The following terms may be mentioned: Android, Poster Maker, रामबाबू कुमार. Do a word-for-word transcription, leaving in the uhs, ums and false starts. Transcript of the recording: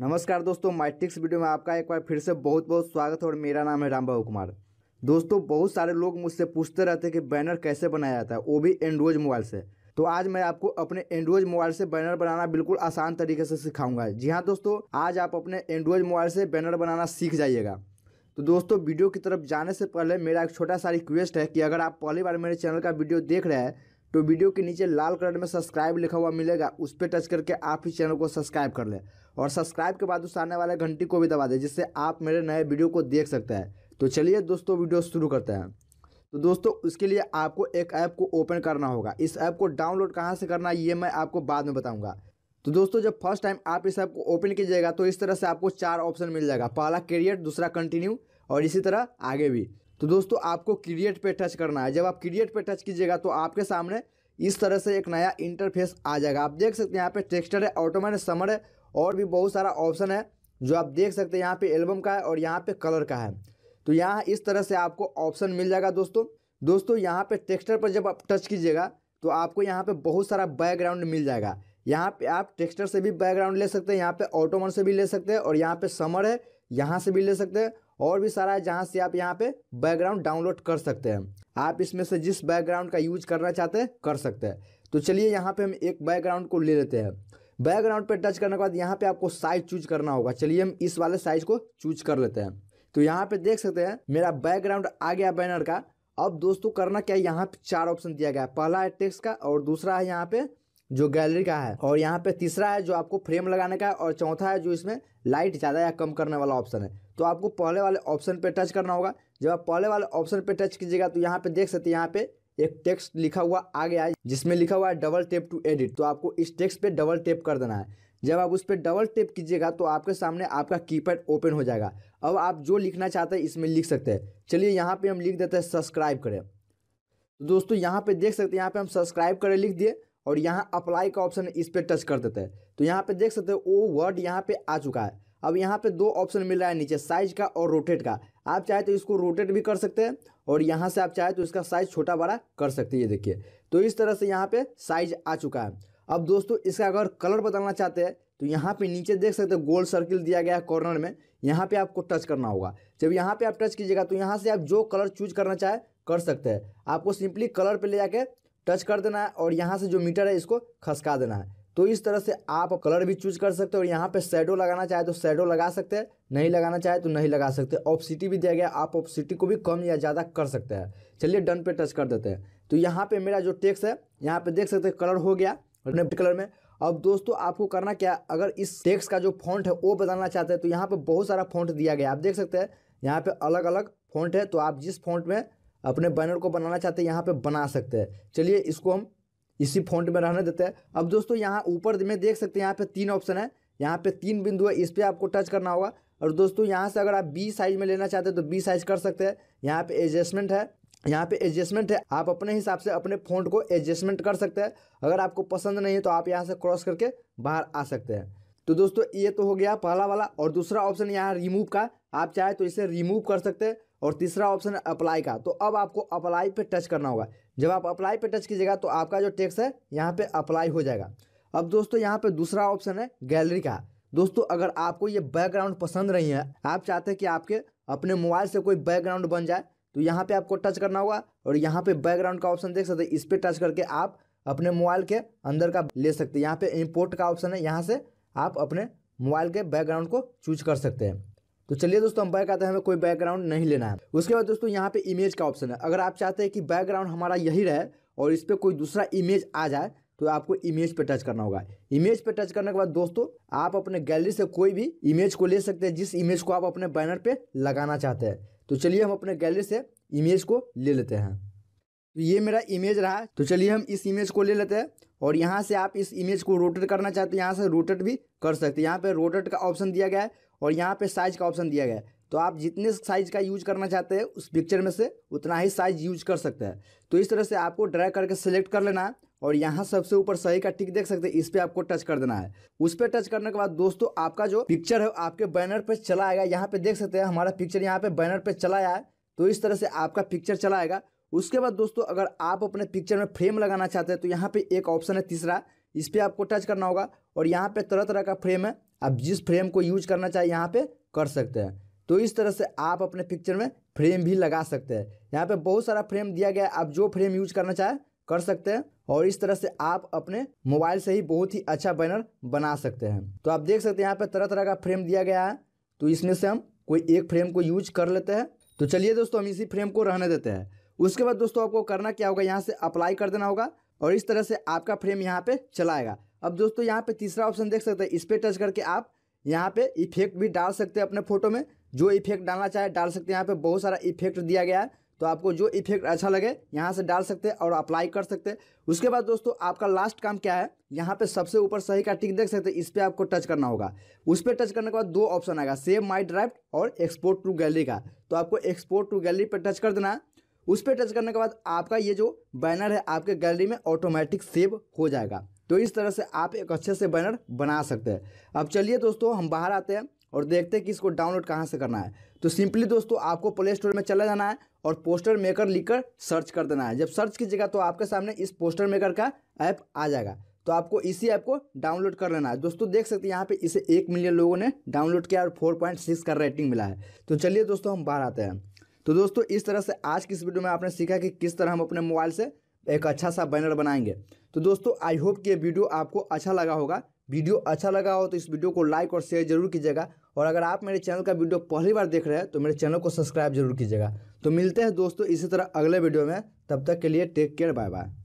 नमस्कार दोस्तों, matrix video में आपका एक बार फिर से बहुत बहुत स्वागत है और मेरा नाम है रामबाबू कुमार। दोस्तों, बहुत सारे लोग मुझसे पूछते रहते हैं कि बैनर कैसे बनाया जाता है, वो भी एंड्रॉइड मोबाइल से। तो आज मैं आपको अपने एंड्रॉइड मोबाइल से बैनर बनाना बिल्कुल आसान तरीके से सिखाऊंगा। जी हाँ दोस्तों, आज आप अपने एंड्रॉइड मोबाइल से बैनर बनाना सीख जाइएगा। तो दोस्तों, वीडियो की तरफ जाने से पहले मेरा एक छोटा सा रिक्वेस्ट है कि अगर आप पहली बार मेरे चैनल का वीडियो देख रहे हैं तो वीडियो के नीचे लाल कलर में सब्सक्राइब लिखा हुआ मिलेगा, उस पर टच करके आप इस चैनल को सब्सक्राइब कर लें और सब्सक्राइब के बाद उस आने वाले घंटी को भी दबा दें, जिससे आप मेरे नए वीडियो को देख सकते हैं। तो चलिए दोस्तों, वीडियो शुरू करते हैं। तो दोस्तों, उसके लिए आपको एक ऐप को ओपन करना होगा। इस ऐप को डाउनलोड कहाँ से करना है ये मैं आपको बाद में बताऊँगा। तो दोस्तों, जब फर्स्ट टाइम आप इस ऐप को ओपन कीजिएगा तो इस तरह से आपको चार ऑप्शन मिल जाएगा। पहला क्रिएट, दूसरा कंटिन्यू और इसी तरह आगे भी। तो दोस्तों, आपको क्रिएट पे टच करना है। जब आप क्रिएट पे टच कीजिएगा तो आपके सामने इस तरह से एक नया इंटरफेस आ जाएगा। आप देख सकते हैं यहाँ पे टेक्स्चर है, ऑटोमेटिक समर है और भी बहुत सारा ऑप्शन है जो आप देख सकते हैं। यहाँ पे एल्बम का है और यहाँ पे कलर का है। तो यहाँ इस तरह से आपको ऑप्शन मिल जाएगा। दोस्तों दोस्तों यहाँ पर टेक्स्चर पर जब आप टच कीजिएगा तो आपको यहाँ पर बहुत सारा बैकग्राउंड मिल जाएगा। यहाँ पे आप टेक्स्चर से भी बैकग्राउंड ले सकते हैं, यहाँ पे ऑटोमन से भी ले सकते हैं और यहाँ पे समर है, यहाँ से भी ले सकते हैं और भी सारा है जहाँ से आप यहाँ पे बैकग्राउंड डाउनलोड कर सकते हैं। आप इसमें से जिस बैकग्राउंड का यूज करना चाहते हैं कर सकते हैं। तो चलिए यहाँ पे हम एक बैकग्राउंड को ले लेते हैं। बैकग्राउंड पे टच करने के बाद यहाँ पे आपको साइज चूज करना होगा। चलिए हम इस वाले साइज को चूज कर लेते हैं। तो यहाँ पे देख सकते हैं मेरा बैकग्राउंड आ गया बैनर का। अब दोस्तों, करना क्या है, यहाँ पे चार ऑप्शन दिया गया है। पहला है टेक्स्ट का और दूसरा है यहाँ पे जो गैलरी का है और यहाँ पे तीसरा है जो आपको फ्रेम लगाने का है और चौथा है जो इसमें लाइट ज़्यादा या कम करने वाला ऑप्शन है। तो आपको पहले वाले ऑप्शन पे टच करना होगा। जब आप पहले वाले ऑप्शन पे टच कीजिएगा तो यहाँ पे देख सकते हैं यहाँ पे एक टेक्स्ट लिखा हुआ आ गया है जिसमें लिखा हुआ है डबल टैप टू एडिट। तो आपको इस टेक्स्ट पे डबल टैप कर देना है। जब आप उस पर डबल टैप कीजिएगा तो आपके सामने आपका कीपैड ओपन हो जाएगा। अब आप जो लिखना चाहते हैं इसमें लिख सकते हैं। चलिए यहाँ पर हम लिख देते हैं सब्सक्राइब करें। तो दोस्तों, यहाँ पर देख सकते हैं यहाँ पर हम सब्सक्राइब करें लिख दिए और यहाँ अप्लाई का ऑप्शन इस पर टच कर देते हैं। तो यहाँ पे देख सकते हैं वो वर्ड यहाँ पे आ चुका है। अब यहाँ पे दो ऑप्शन मिल रहा है नीचे, साइज का और रोटेट का। आप चाहे तो इसको रोटेट भी कर सकते हैं और यहाँ से आप चाहे तो इसका साइज छोटा बड़ा कर सकते हैं। ये देखिए, तो इस तरह से यहाँ पे साइज आ चुका है। अब दोस्तों, इसका अगर कलर बदलना चाहते हैं तो यहाँ पे नीचे देख सकते हैं गोल सर्किल दिया गया है कॉर्नर में, यहाँ पे आपको टच करना होगा। जब यहाँ पे आप टच कीजिएगा तो यहाँ से आप जो कलर चूज करना चाहे कर सकते हैं। आपको सिंपली कलर पे ले जाके टच कर देना है और यहाँ से जो मीटर है इसको खसका देना है। तो इस तरह से आप कलर भी चूज कर सकते हो और यहाँ पे शैडो लगाना चाहे तो शैडो लगा सकते हैं, नहीं लगाना चाहे तो नहीं लगा सकते। ऑप्सिटी भी दिया गया, आप ऑप्सिटी को भी कम या ज़्यादा कर सकते हैं। चलिए डन पे टच कर देते हैं। तो यहाँ पे मेरा जो टेक्स्ट है यहाँ पे देख सकते हैं कलर हो गया रेड कलर में। अब दोस्तों, आपको करना क्या, अगर इस टेक्स्ट का जो फॉन्ट है वो बदलना चाहते हैं तो यहाँ पर बहुत सारा फॉन्ट दिया गया। आप देख सकते हैं यहाँ पर अलग अलग फॉन्ट है, तो आप जिस फॉन्ट में अपने बैनर को बनाना चाहते हैं यहाँ पे बना सकते हैं। चलिए इसको हम इसी फॉन्ट में रहने देते हैं। अब दोस्तों, यहाँ ऊपर में देख सकते हैं यहाँ पे तीन ऑप्शन है, यहाँ पे तीन बिंदु है, इस पर आपको टच करना होगा। और दोस्तों, यहाँ से अगर आप बी साइज में लेना चाहते हैं तो बी साइज कर सकते हैं। यहाँ पे एडजस्टमेंट है, यहाँ पे एडजस्टमेंट है, आप अपने हिसाब से अपने फॉन्ट को एडजस्टमेंट कर सकते हैं। अगर आपको पसंद नहीं है तो आप यहाँ से क्रॉस करके बाहर आ सकते हैं। तो दोस्तों, ये तो हो गया पहला वाला और दूसरा ऑप्शन यहाँ रिमूव का, आप चाहे तो इसे रिमूव कर सकते हैं। और तीसरा ऑप्शन है अप्लाई का। तो अब आपको अप्लाई पे टच करना होगा। जब आप अप्लाई पे टच कीजिएगा तो आपका जो टेक्स्ट है यहाँ पे अप्लाई हो जाएगा। अब दोस्तों, यहाँ पे दूसरा ऑप्शन है गैलरी का। दोस्तों, अगर आपको ये बैकग्राउंड पसंद नहीं है, आप चाहते हैं कि आपके अपने मोबाइल से कोई बैकग्राउंड बन जाए, तो यहाँ पर आपको टच करना होगा और यहाँ पर बैकग्राउंड का ऑप्शन देख सकते हैं, इस पर टच करके आप अपने मोबाइल के अंदर का ले सकते हैं। यहाँ पर इम्पोर्ट का ऑप्शन है, यहाँ से आप अपने मोबाइल के बैकग्राउंड को चूज कर सकते हैं। तो चलिए दोस्तों, हम बैक आते हैं, हमें कोई बैकग्राउंड नहीं लेना है। उसके बाद दोस्तों, यहाँ पे इमेज का ऑप्शन है। अगर आप चाहते हैं कि बैकग्राउंड हमारा यही रहे और इस पर कोई दूसरा इमेज आ जाए तो आपको इमेज पे टच करना होगा। इमेज पे टच करने के बाद दोस्तों, आप अपने गैलरी से कोई भी इमेज को ले सकते हैं जिस इमेज को आप अपने बैनर पर लगाना चाहते हैं। तो चलिए हम अपने गैलरी से इमेज को ले लेते हैं। तो ये मेरा इमेज रहा, तो चलिए हम इस इमेज को ले लेते हैं और यहाँ से आप इस इमेज को रोटेट करना चाहते हैं यहाँ से रोटेट भी कर सकते हैं। यहाँ पे रोटेट का ऑप्शन दिया गया है और यहाँ पे साइज का ऑप्शन दिया गया है। तो आप जितने साइज का यूज करना चाहते हैं उस पिक्चर में से उतना ही साइज यूज कर सकते हैं। तो इस तरह से आपको ड्रैग करके सिलेक्ट कर लेना है और यहाँ सबसे ऊपर सही का टिक देख सकते हैं, इस पर आपको टच कर देना है। उस पर टच करने के बाद दोस्तों, आपका जो पिक्चर है आपके बैनर पर चला आएगा। यहाँ पे देख सकते हैं हमारा पिक्चर यहाँ पे बैनर पर चला आया है। तो इस तरह से आपका पिक्चर चला आएगा। उसके बाद दोस्तों, अगर आप अपने पिक्चर में फ्रेम लगाना चाहते हैं तो यहाँ पे एक ऑप्शन है तीसरा, इस पर आपको टच करना होगा और यहाँ पे तरह तरह का फ्रेम है, आप जिस फ्रेम को यूज करना चाहे यहाँ पे कर सकते हैं। तो इस तरह से आप अपने पिक्चर में फ्रेम भी लगा सकते हैं। यहाँ पे बहुत सारा फ्रेम दिया गया है, आप जो फ्रेम यूज करना चाहे कर सकते हैं। और इस तरह से आप अपने मोबाइल से ही बहुत ही अच्छा बैनर बना सकते हैं। तो आप देख सकते हैं यहाँ पे तरह तरह का फ्रेम दिया गया है, तो इसमें से हम कोई एक फ्रेम को यूज कर लेते हैं। तो चलिए दोस्तों, हम इसी फ्रेम को रहने देते हैं। उसके बाद दोस्तों आपको करना क्या होगा, यहाँ से अप्लाई कर देना होगा और इस तरह से आपका फ्रेम यहाँ पे चलाएगा। अब दोस्तों यहाँ पे तीसरा ऑप्शन देख सकते हैं, इस पर टच करके आप यहाँ पे इफेक्ट भी डाल सकते हैं। अपने फोटो में जो इफेक्ट डालना चाहे डाल सकते हैं। यहाँ पे बहुत सारा इफेक्ट दिया गया है, तो आपको जो इफेक्ट अच्छा लगे यहाँ से डाल सकते हैं और अप्लाई कर सकते हैं। उसके बाद दोस्तों आपका लास्ट काम क्या है, यहाँ पे सबसे ऊपर सही का टिक देख सकते हैं, इस पर आपको टच करना होगा। उस पर टच करने के बाद दो ऑप्शन आएगा, सेव माय ड्राफ्ट और एक्सपोर्ट टू गैलरी का। तो आपको एक्सपोर्ट टू गैलरी पर टच कर देना है। उस पर टच करने के बाद आपका ये जो बैनर है आपके गैलरी में ऑटोमेटिक सेव हो जाएगा। तो इस तरह से आप एक अच्छे से बैनर बना सकते हैं। अब चलिए दोस्तों हम बाहर आते हैं और देखते हैं कि इसको डाउनलोड कहाँ से करना है। तो सिंपली दोस्तों आपको प्ले स्टोर में चला जाना है और पोस्टर मेकर लिखकर सर्च कर देना है। जब सर्च कीजिएगा तो आपके सामने इस पोस्टर मेकर का ऐप आ जाएगा। तो आपको इसी ऐप को डाउनलोड कर लेना है। दोस्तों देख सकते हैं यहाँ पे इसे एक मिलियन लोगों ने डाउनलोड किया और फोर पॉइंट सिक्स का रेटिंग मिला है। तो चलिए दोस्तों हम बाहर आते हैं। तो दोस्तों इस तरह से आज की इस वीडियो में आपने सीखा कि किस तरह हम अपने मोबाइल से एक अच्छा सा बैनर बनाएंगे। तो दोस्तों आई होप कि ये वीडियो आपको अच्छा लगा होगा। वीडियो अच्छा लगा हो तो इस वीडियो को लाइक और शेयर जरूर कीजिएगा। और अगर आप मेरे चैनल का वीडियो पहली बार देख रहे हैं तो मेरे चैनल को सब्सक्राइब जरूर कीजिएगा। तो मिलते हैं दोस्तों इसी तरह अगले वीडियो में, तब तक के लिए टेक केयर, बाय बाय।